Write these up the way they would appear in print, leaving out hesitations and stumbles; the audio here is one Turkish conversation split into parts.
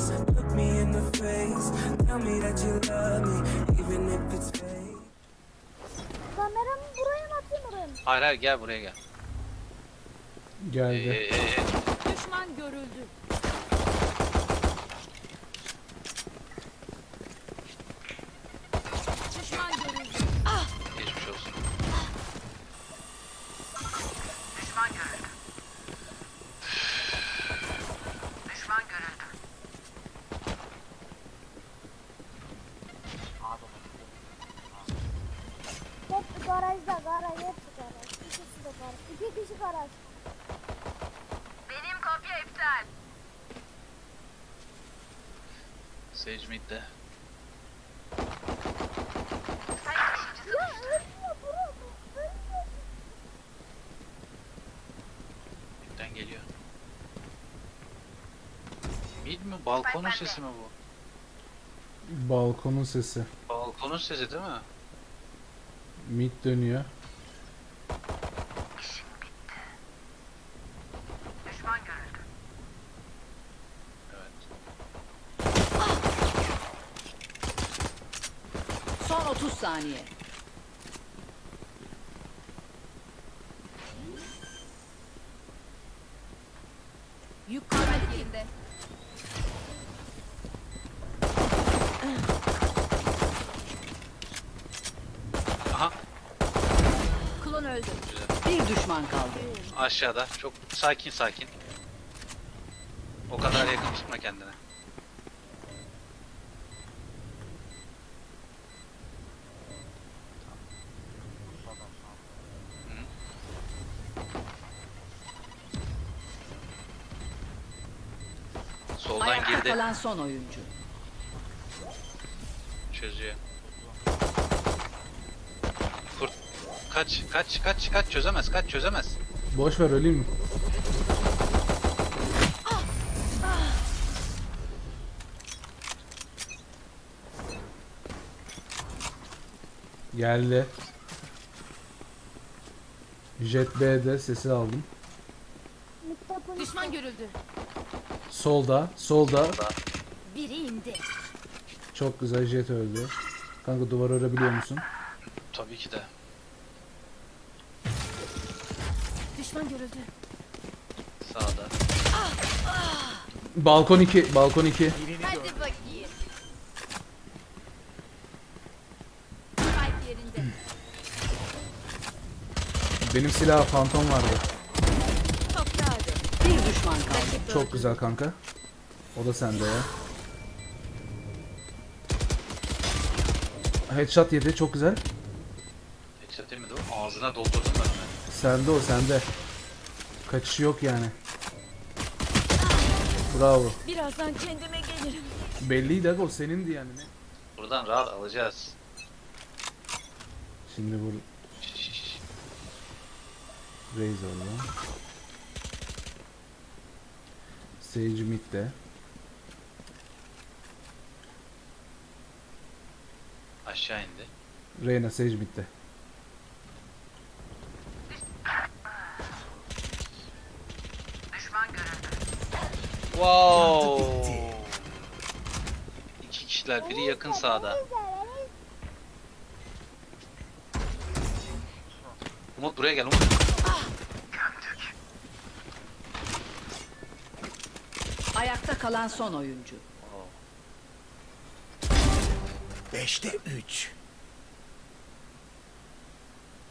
Kameramı buraya mı atayım, oraya mı? Hayır hayır, gel buraya gel. Geldi. Düşman görüldü. Düşman görüldü. Ah! Geçmiş olsun. Düşman görüldü. Düşman görüldü. Hep garajda, garaj, hep garaj. İkisi de garaj. İki kişi garaj. Benim kopya iptal. Sage midde. Midden geliyor. Mid mi? Balkonun sesi mi bu? Balkonun sesi. Balkonun sesi değil mi? Mid dönüyor. Son 30 saniye. Yukarı gidinde. Aha. Klon öldü. Bir düşman kaldı. Aşağıda. Çok sakin sakin. O kadar yakın tutma kendine. Soldan girdi. Kalan son oyuncu. Çözüyor. Kurt kaç çözemez. Boş ver, öleyim mi? Geldi. Jet B'de sesi aldım. Düşman görüldü. Solda. Biri indi. Çok güzel, jet öldü. Kanka duvarı örebiliyor musun? Tabii ki de. Düşman görüldü. Sağda. Balkon 2, balkon 2. Hadi bakayım. Kalp yerinde. Benim silah fantom vardı. Çok güzel kanka. O da sende ya. Headshot yedi, çok güzel. Headshot yemedi o. Ağzına doldurdum ben onu. Sende o, sende. Kaçışı yok yani. Bravo. Birazdan kendime gelirim. Belliydi o, senindi yani. Buradan rahat alacağız. Şimdi bu Raze oldu. Sage midde. Aşağı indi. Reyna Sage midde. Düşman görüldü. Wow. İki kişiler, biri yakın sağda. Umut buraya gel Umut. Ayakta kalan son oyuncu. 5'te 3.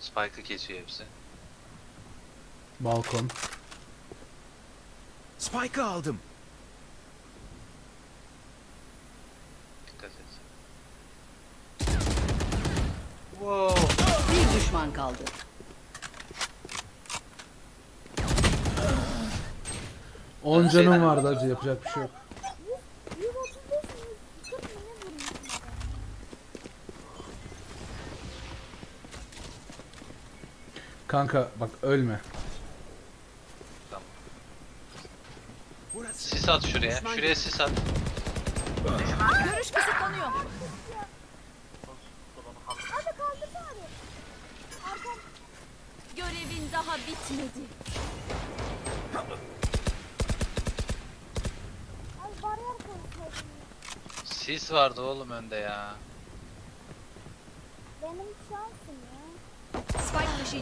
Spike'ı kesiyor hepsi. Balkon. Spike'ı aldım. Dikkat et. Wow. Bir düşman kaldı. On canım vardı acı, yapacak bir şey yok. Kanka bak ölme. Tamam. Sis at şuraya. Şuraya sis at. Görüş kısıtlanıyor. Hadi kaldırsana abi. Arkam. Görevin daha bitmedi. Bariyer koydu. Sis vardı oğlum önde ya. Benim şansım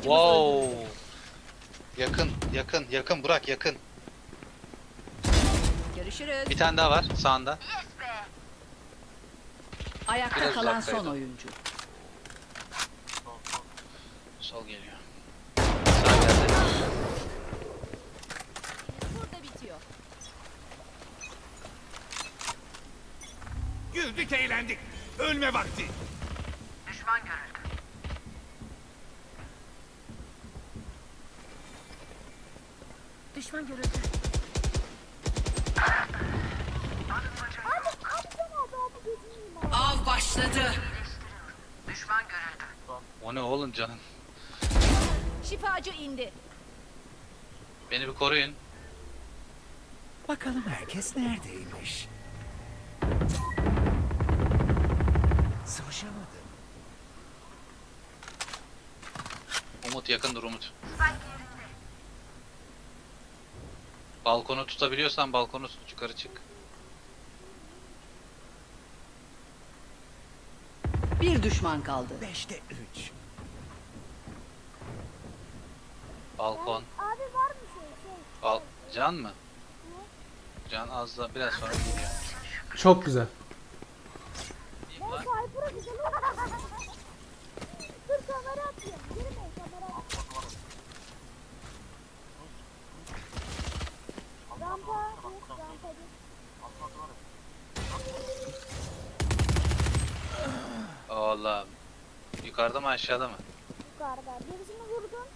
ya. Wow. Yakın, yakın, yakın. Burak yakın. Görüşürüz. Bir tane daha var sağında. Ayakta biraz kalan son oyuncu. Sol geliyor. Sağ geldi. Burada bitiyor. Güldük, eğlendik. Ölme vakti. Düşman görüldü. Düşman görüldü. Av başladı. Düşman görüldü. O ne oğlum canım? Şifacı indi. Beni bir koruyun. Bakalım herkes neredeymiş? Savaşamadım. Umut yakındır Umut. Balkonu tutabiliyorsan balkonu tut, yukarı çık. Bir düşman kaldı. 5'te 3. Balkon. Abi var mı şey? Can mı? Ne? Can az da biraz sonra geliyor. Çok güzel. Dur kamera atıyor. Girme kamera. Rampa. Oğlum. Yukarıda mı aşağıda mı? Yukarıda. Birisini vurdum.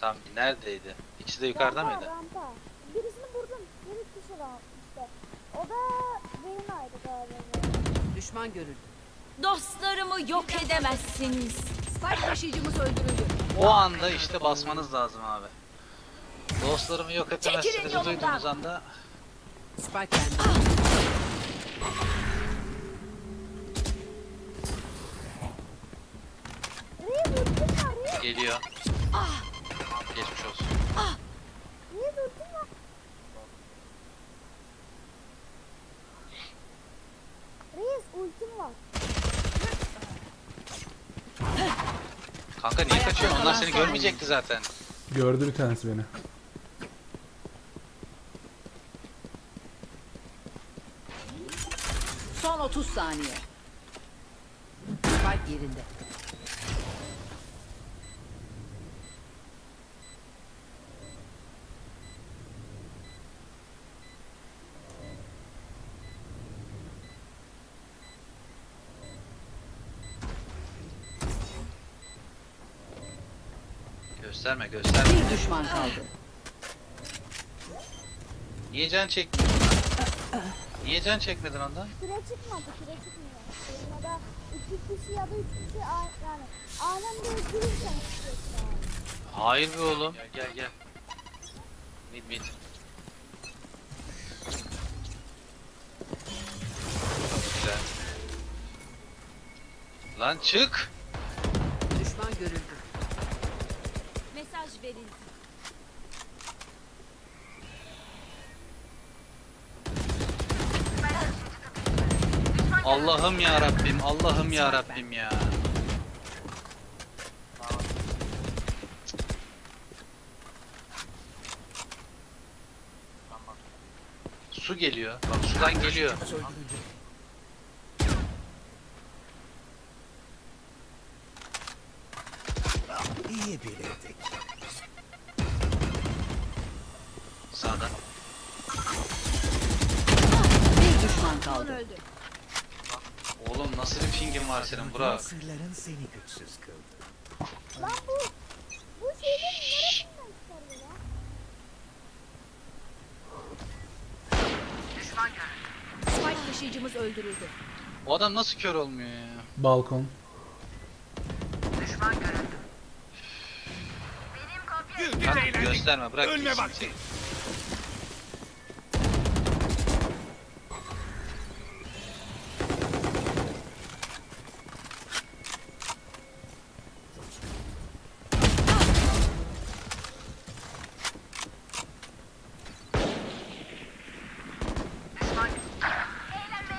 Tam neredeydi? İkisi de yukarıda rampa, mıydı? Rampa. Birisini vurdum. Bir kişi var işte. O da Reyna'ydı galiba. Düşman görüldü. Dostlarımı yok edemezsiniz. Spike taşıyıcımız öldürüldü. O anda işte basmanız lazım abi. Dostlarımı yok edemezsiniz duyduğunuz anda. Spike geliyor. Ah. Geçmiş olsun. Ah. Niye durdun lan? Raze ultim var. Kanka niye kaçıyorsun? Onlar seni görmeyecekti zaten. Gördü bir tanesi beni. Son 30 saniye. Spike yerinde. Gösterme, gösterme. Bir düşman kaldı. Niye can çekmedin? Niye can çekmedin ondan? Süre çıkmadı, süre çıkmıyor. Yani da iki kişi ya da üç kişi yani anında öldürürsen çıkıyorsun. Hayır be oğlum. Gel gel gel. Mid. Güzel. Lan çık. Düşman görüldü. Mesaj verin. Allah'ım ya Rabbim, Allah'ım ya Rabbim ya. Su geliyor. Bak sudan geliyor. İyi bilirdik. Sağdan. Bir düşman kaldı. Oğlum nasıl bir pingin var senin Burak? Sırların seni güçsüz kıldı. Lan bu şeyden neresinden çıkardı ya? Düşman geldi. Spike taşıyıcımız öldürüldü. O adam nasıl kör olmuyor ya? Balkon. Düşman geldi. Kanka gösterme, bırak geçsin. Eğlenmeye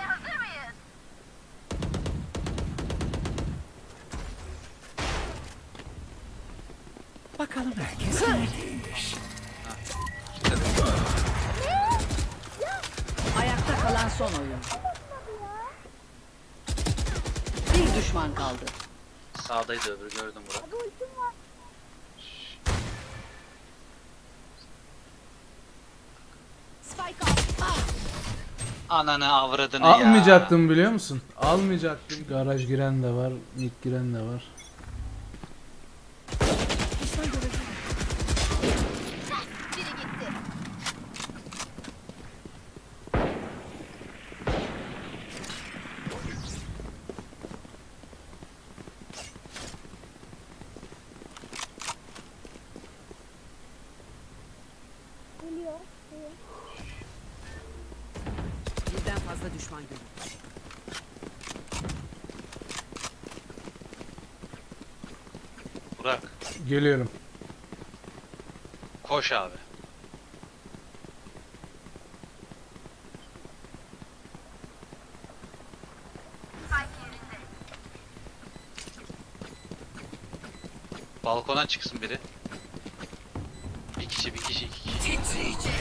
hazır mıyız? Bakalım herkes neredeymiş. Ayakta kalan son oyun. Bir düşman kaldı. Sağdaydı öbürü, gördüm Burak. Ananı avradını ya. Almayacaktım biliyor musun? Almayacaktım. Garaj giren de var, mik giren de var. Burak. Geliyorum. Koş abi. Balkona çıksın biri. Bir kişi. Titriyecekler.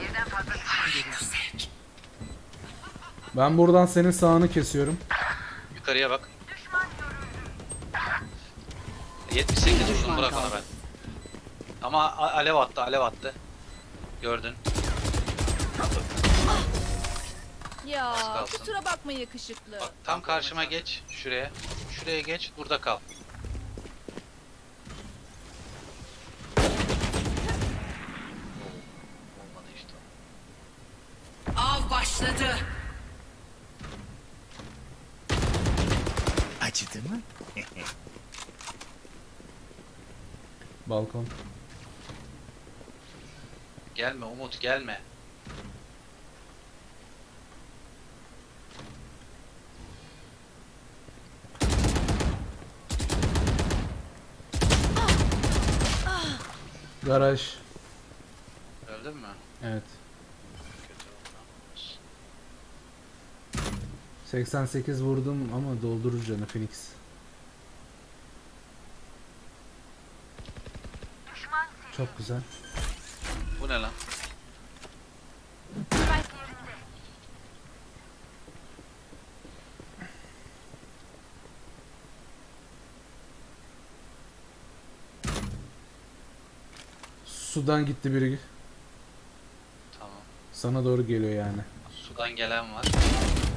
Birden fazla düşman. Ben buradan senin sağını kesiyorum. Yukarıya bak. 78 vurdum Burak ona ben. Ama alev attı. Gördün. Ya kusura bakma yakışıklı. Bak, tam karşıma geç. Şuraya. Şuraya geç. Burada kal. Olmadı işte. Av başladı. Acıdı mı? Balkon. Gelme Umut, gelme. Garaj. Öldün mü? Evet. 88 vurdum ama doldurur canı Phoenix. Çok güzel. Bu ne lan? Sudan gitti biri. Tamam. Sana doğru geliyor yani. Sudan gelen var.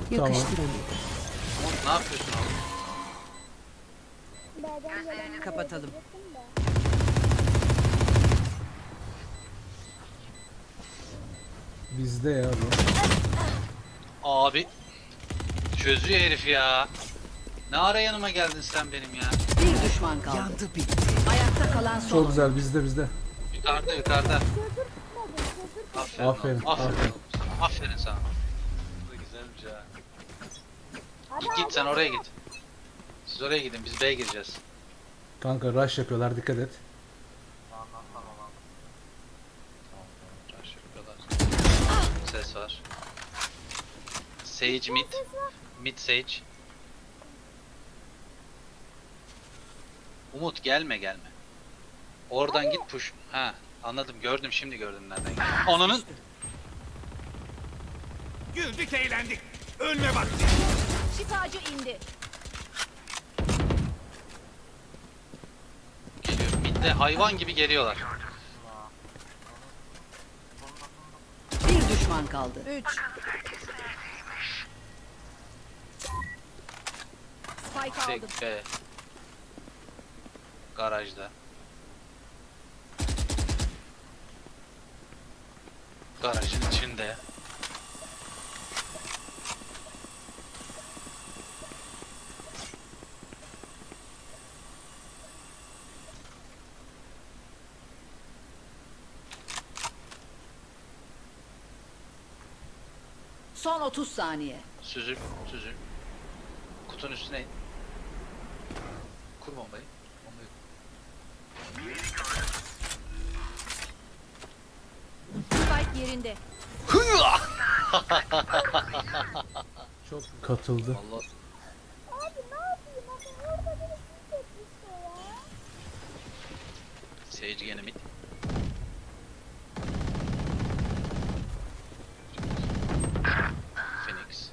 Tamam. Ne yapıyorsun abi? Kapatalım. Bizde ya bu. Abi çözüyor herif ya. Ne ara yanıma geldin sen benim ya. Bir düşman kaldı. Yandı bitti. Ayakta kalan son. Çok güzel, bizde. Yukarıda. Aferin sana. Bu da güzelmiş ya. Git sen oraya git. Siz oraya gidin, biz B'ye gireceğiz. Kanka rush yapıyorlar, dikkat et. Ses var. Sage mid Sage. Umut gelme. Oradan abi. Git push. Ha, anladım, gördüm nereden geldi. Ananın. Güldük eğlendik. Ölme bak. Şifacı indi. Geliyor. Mid'de hayvan gibi geliyorlar. Düşman kaldı. 3. Spike aldım. Garajın içinde. Son 30 saniye. Süzül. Kutunun üstüne in. Kur bombayı. Spike yerinde. Çok katıldı. Abi ne yapayım? Orada beni kim çekmişti ya? Sage gene mid. Phoenix.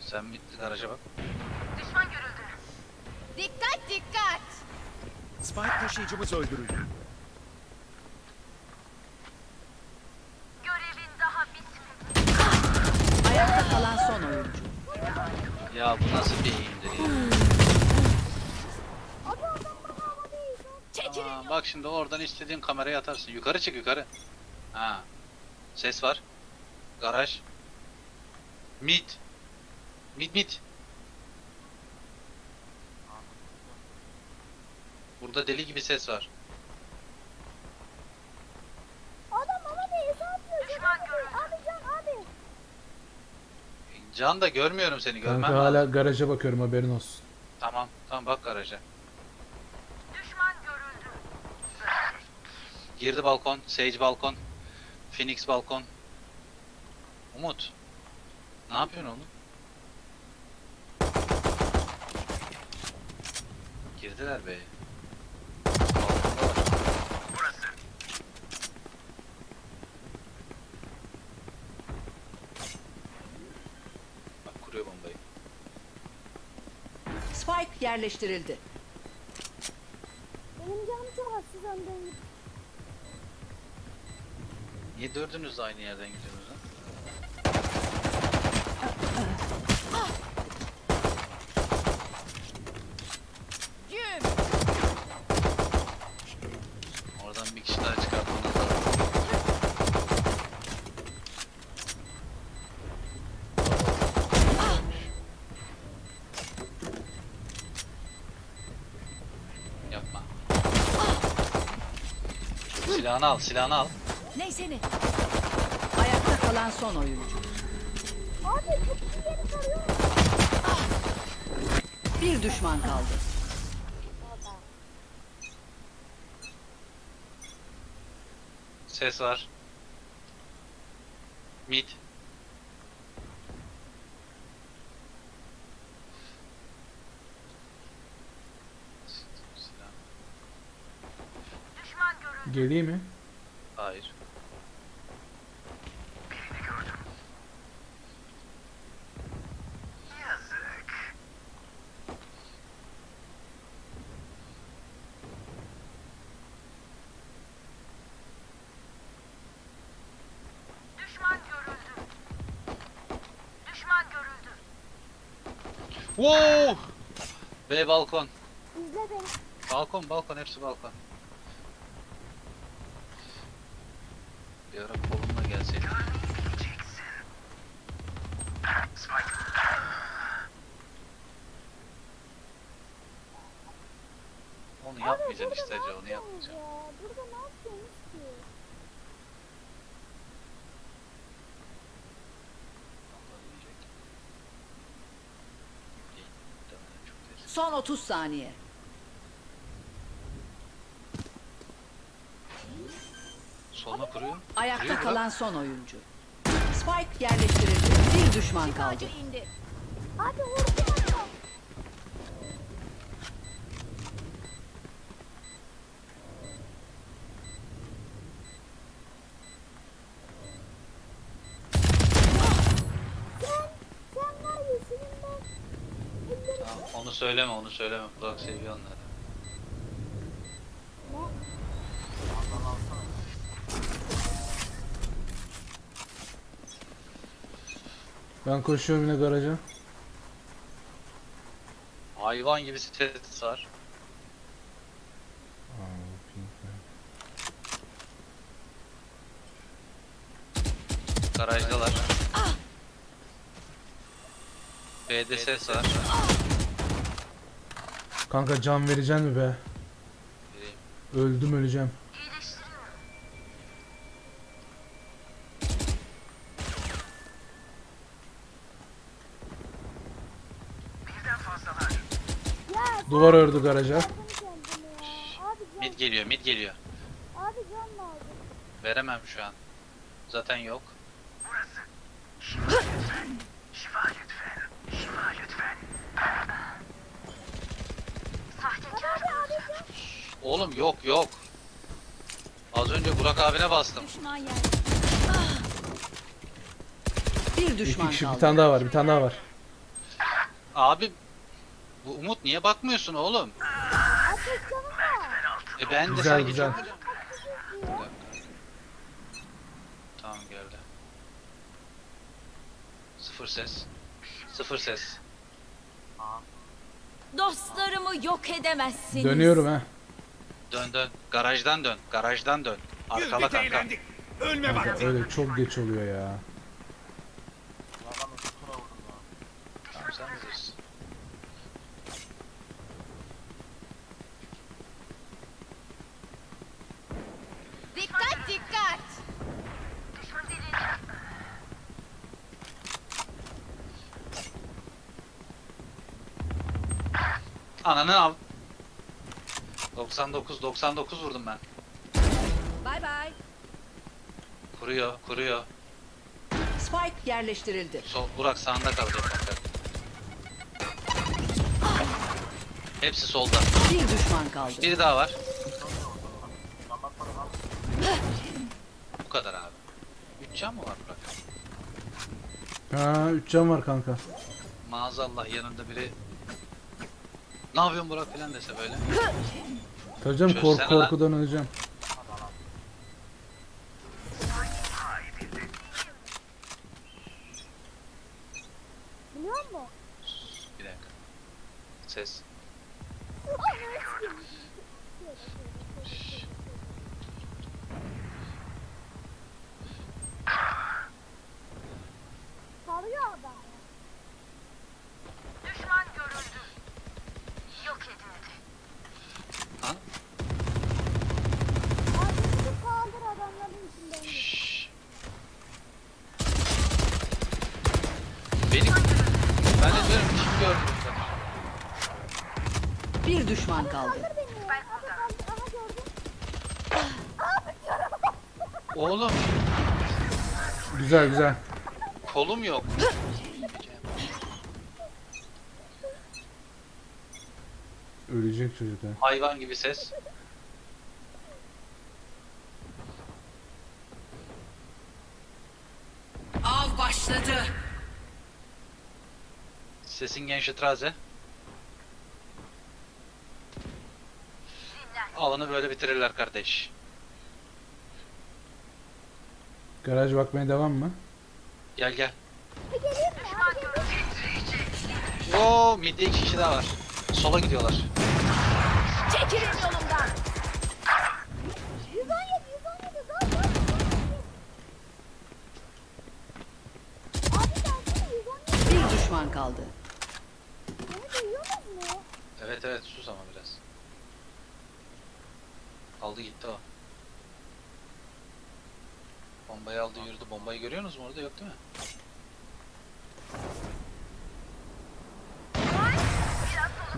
Sen mid'din, araca bak. Düşman görüldü. Dikkat dikkat. Spike taşıyıcımız öldürüldü. Ya bu nasıl bir eğimdir ya? Aa, bak şimdi oradan istediğin kameraya atarsın. Yukarı çık, yukarı. Ha. Ses var. Garaj. Mid. Mid mid. Burada deli gibi ses var. Adam abi abi. Can da görmüyorum seni, görmem lazım. Hala garaja bakıyorum, haberin olsun. Tamam, tamam bak garaja. Düşman görüldü. Girdi balkon, Sage balkon, Phoenix balkon. Umut, ne yapıyorsun oğlum? Girdiler be. Spike yerleştirildi. Benim canım çok az, siz öndeyim. Niye dördünüz de aynı yerden gidiyorsunuz lan? Oradan bir kişi daha çıkartmanız lazım. Silahını al, silahını al. Neyse ne? Ayakta kalan son oyuncu. Abi çok iyi yeri sarıyor. Ah. Bir düşman kaldı. Ses var. Mid. Geleyim mi? Hayır. Birini gördüm. Yazık. Düşman görüldü. Düşman görüldü. Wow! Ve balkon. İzle beni. Balkon, balkon, hepsi balkon. Bir ara kolumla gelseydim. Onu yapmayacaksın işte, onu yapmayacaksın. Burada ne yapıyorsunuz ki? Son 30 saniye. Soluna kuruyor. Ayakta kuruyor kalan son oyuncu. Spike yerleştirildi. Bir düşman kaldı. Hadi vurdu. Sen var ya senin ben. Onu söyleme, onu söyleme. Burak seviyor onları. Ben koşuyorum yine garaja. Hayvan gibi stres var. Garajdalar. B'de ses var. Kanka can verecek mi be? Vereyim. Öldüm, öleceğim. Duvar ördü garaja. Mid geliyor, mid geliyor. Abi can lazım. Veremem şu an. Zaten yok. Burası. Şifa lütfen. Şifa lütfen. Şifa lütfen. Oğlum yok yok. Az önce Burak abine bastım. Bir düşman kişi, kaldı. Bir tane daha var, bir tane daha var. Abi bu Umut niye bakmıyorsun oğlum? Ben de sen güzel. Tamam geldi. Sıfır ses. Sıfır ses. Dostlarımı yok edemezsiniz. Dönüyorum ha. Dön dön. Garajdan dön. Garajdan dön. Arkala kanka. Ölme bak. Öyle çok geç oluyor ya. Tamam sen bilirsin. Dikkat dikkat. Ananı al. 99 vurdum ben. Bye bye. Kuruyor, kuruyor. Spike yerleştirildi. Sol Burak sağında kalacak. Hepsi solda. Bir düşman kaldı. Biri daha var. Bu kadar abi. 3 can mı var Burak? Ha, 3 can var kanka. Maazallah yanında biri. Ne yapıyorsun Burak filan dese böyle. Hocam korkudan öleceğim. Biliyor musun? Bir dakika. Ses. Bir düşman kaldı. Oğlum. Güzel güzel. Kolum yok. Ölecek çocuk ha. Hayvan gibi ses. Av başladı. Sesin gençli traze. Alanı böyle bitirirler kardeş. Garaj bakmaya devam mı? Gel gel. Ooo midde 2 kişi daha var. Sola gidiyorlar. Çekilin yolumdan. 117. Bir düşman kaldı. Evet evet sus ama biraz. Aldı gitti o. Bombayı aldı yürüdü. Bombayı görüyorsunuz mu? Orada yok değil mi?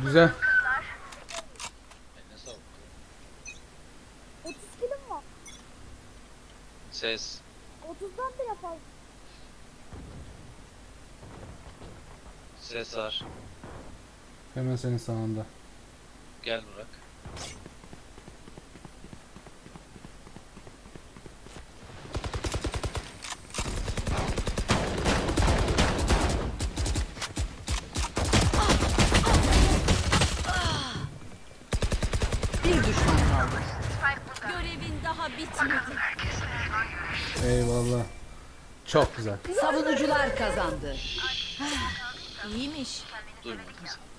Güzel. Eline sağlık. 30 kilim var. Ses. 30'dan bile fazla. Ses var. Hemen senin sağında. Gel Burak. Eyvallah. Çok güzel. Savunucular kazandı. İyiymiş. Duymadım.